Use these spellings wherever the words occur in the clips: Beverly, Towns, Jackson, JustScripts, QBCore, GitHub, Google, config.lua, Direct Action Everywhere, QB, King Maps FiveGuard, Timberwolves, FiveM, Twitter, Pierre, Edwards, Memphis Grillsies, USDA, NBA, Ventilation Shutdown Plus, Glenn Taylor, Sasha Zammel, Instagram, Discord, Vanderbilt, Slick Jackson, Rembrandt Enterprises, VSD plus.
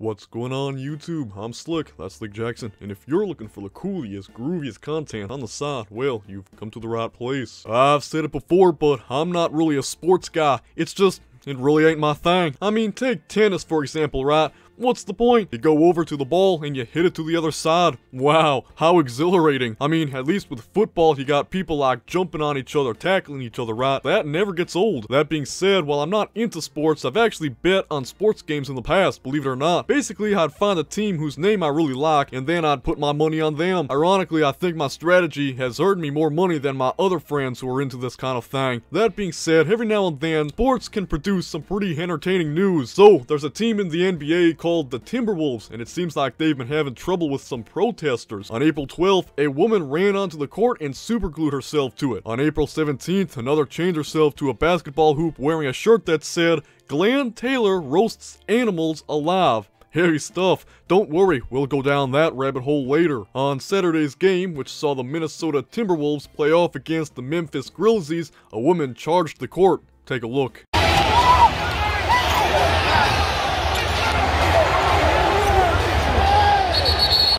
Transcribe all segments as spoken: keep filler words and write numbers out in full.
What's going on YouTube? I'm Slick, that's Slick Jackson, and if you're looking for the coolest, grooviest content on the side, well, you've come to the right place. I've said it before, but I'm not really a sports guy. It's just, it really ain't my thing. I mean, take tennis for example, right? What's the point? You go over to the ball and you hit it to the other side. Wow, how exhilarating. I mean, at least with football, you got people like jumping on each other, tackling each other, right? That never gets old. That being said, while I'm not into sports, I've actually bet on sports games in the past, believe it or not. Basically, I'd find a team whose name I really like, and then I'd put my money on them. Ironically, I think my strategy has earned me more money than my other friends who are into this kind of thing. That being said, every now and then, sports can produce some pretty entertaining news. So, there's a team in the N B A called Called the Timberwolves, and it seems like they've been having trouble with some protesters. On April twelfth, a woman ran onto the court and superglued herself to it. On April seventeenth, another chained herself to a basketball hoop wearing a shirt that said, "Glenn Taylor roasts animals alive." Hairy stuff. Don't worry, we'll go down that rabbit hole later. On Saturday's game, which saw the Minnesota Timberwolves play off against the Memphis Grillsies, a woman charged the court. Take a look.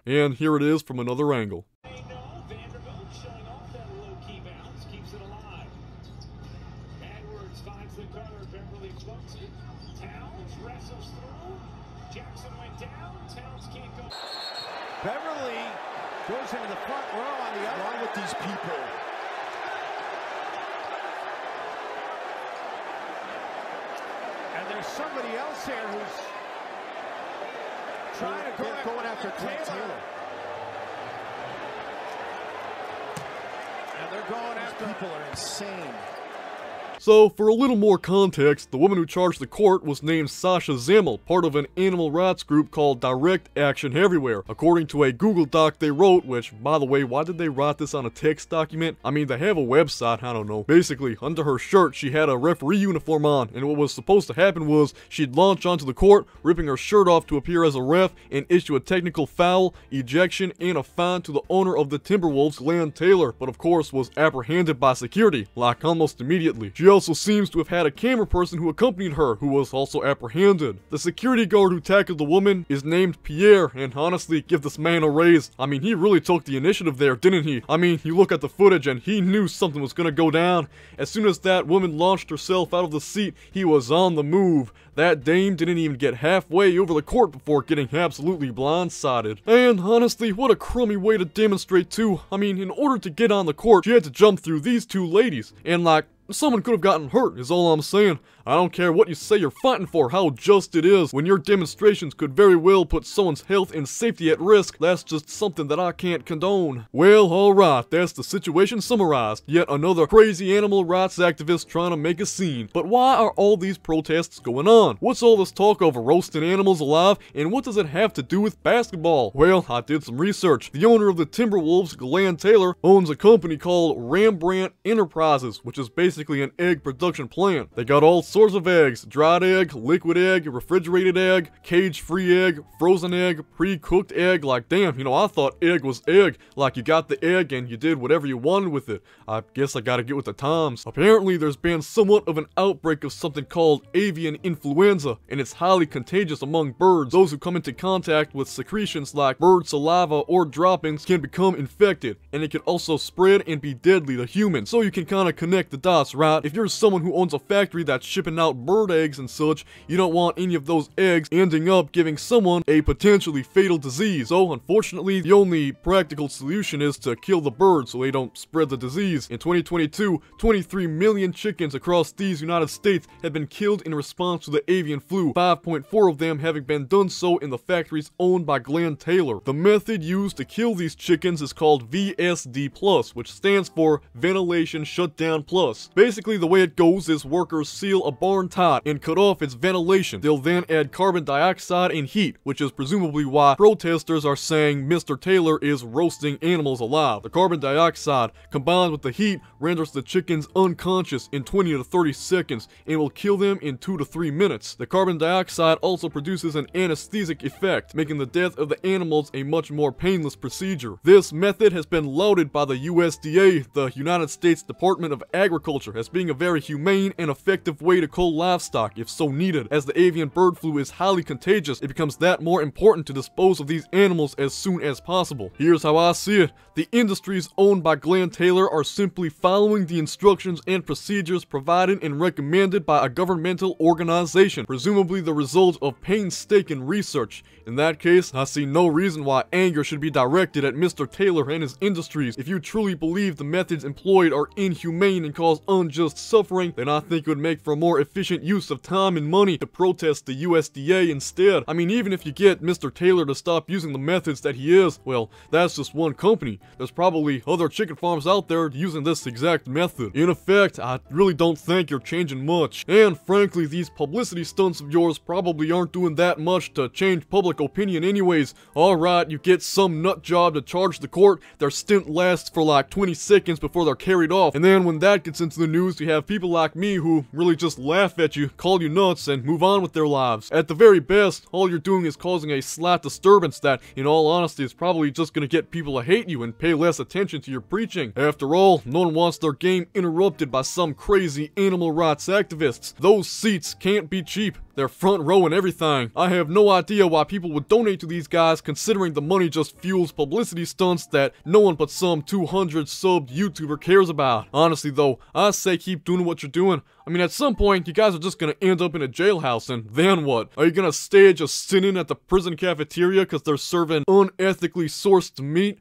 And here it is from another angle. Hey, no, Vanderbilt showing off that low-key bounce, keeps it alive. Edwards finds the corner, Beverly floats it. Towns wrestles through. Jackson went down, Towns can't go. Beverly goes into the front row on the other. Along with these people. And there's somebody else there who's trying to go after, going after Glenn Taylor. And they're going after. These people are insane. So, for a little more context, the woman who charged the court was named Sasha Zammel, part of an animal rights group called Direct Action Everywhere. According to a Google Doc they wrote, which, by the way, why did they write this on a text document? I mean, they have a website, I don't know. Basically, under her shirt, she had a referee uniform on, and what was supposed to happen was she'd launch onto the court, ripping her shirt off to appear as a ref, and issue a technical foul, ejection, and a fine to the owner of the Timberwolves, Glenn Taylor, but of course was apprehended by security, like almost immediately. She also seems to have had a camera person who accompanied her, who was also apprehended. The security guard who tackled the woman is named Pierre, and honestly, give this man a raise. I mean, he really took the initiative there, didn't he? I mean, you look at the footage and he knew something was gonna go down. As soon as that woman launched herself out of the seat, he was on the move. That dame didn't even get halfway over the court before getting absolutely blindsided. And honestly, what a crummy way to demonstrate too. I mean, in order to get on the court, she had to jump through these two ladies, and like, someone could have gotten hurt, is all I'm saying. I don't care what you say you're fighting for, how just it is. When your demonstrations could very well put someone's health and safety at risk, that's just something that I can't condone. Well, alright, that's the situation summarized. Yet another crazy animal rights activist trying to make a scene. But why are all these protests going on? What's all this talk of roasting animals alive, and what does it have to do with basketball? Well, I did some research. The owner of the Timberwolves, Glenn Taylor, owns a company called Rembrandt Enterprises, which is basically an egg production plant. They got all sorts of eggs: dried egg, liquid egg, refrigerated egg, cage-free egg, frozen egg, pre-cooked egg. Like, damn, you know, I thought egg was egg. Like, you got the egg and you did whatever you wanted with it. I guess I gotta get with the times. Apparently, there's been somewhat of an outbreak of something called avian influenza, and it's highly contagious among birds. Those who come into contact with secretions like bird saliva or droppings can become infected, and it can also spread and be deadly to humans. So you can kind of connect the dots, right? If you're someone who owns a factory that's shipping out bird eggs and such, you don't want any of those eggs ending up giving someone a potentially fatal disease. So unfortunately, the only practical solution is to kill the birds so they don't spread the disease. In twenty twenty-two, twenty-three million chickens across these United States had been killed in response to the avian flu, five point four of them having been done so in the factories owned by Glenn Taylor. The method used to kill these chickens is called V S D plus, which stands for Ventilation Shutdown Plus. Basically, the way it goes is workers seal a barn tight and cut off its ventilation. They'll then add carbon dioxide and heat, which is presumably why protesters are saying Mister Taylor is roasting animals alive. The carbon dioxide, combined with the heat, renders the chickens unconscious in twenty to thirty seconds and will kill them in two to three minutes. The carbon dioxide also produces an anesthetic effect, making the death of the animals a much more painless procedure. This method has been lauded by the U S D A, the United States Department of Agriculture, as being a very humane and effective way prey to cull livestock if so needed. As the avian bird flu is highly contagious, it becomes that more important to dispose of these animals as soon as possible. Here's how I see it. The industries owned by Glenn Taylor are simply following the instructions and procedures provided and recommended by a governmental organization, presumably the result of painstaking research. In that case, I see no reason why anger should be directed at Mister Taylor and his industries. If you truly believe the methods employed are inhumane and cause unjust suffering, then I think it would make for a more efficient use of time and money to protest the U S D A instead. I mean, even if you get Mister Taylor to stop using the methods that he is, well, that's just one company. There's probably other chicken farms out there using this exact method. In effect, I really don't think you're changing much. And frankly, these publicity stunts of yours probably aren't doing that much to change public opinion anyways. Alright, you get some nut job to charge the court, their stint lasts for like twenty seconds before they're carried off, and then when that gets into the news, you have people like me who really just laugh at you, call you nuts, and move on with their lives. At the very best, all you're doing is causing a slight disturbance that, in all honesty, is probably just gonna get people to hate you and pay less attention to your preaching. After all, no one wants their game interrupted by some crazy animal rights activists. Those seats can't be cheap. They're front row and everything. I have no idea why people would donate to these guys, considering the money just fuels publicity stunts that no one but some two hundred subbed YouTuber cares about. Honestly though, I say keep doing what you're doing. I mean, at some point, you guys are just gonna end up in a jailhouse, and then what? Are you gonna stage a sit-in at the prison cafeteria because they're serving unethically sourced meat?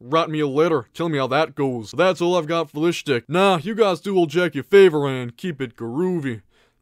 Write me a letter, tell me how that goes. That's all I've got for this shtick. Nah, you guys do old Jack a favor and keep it groovy.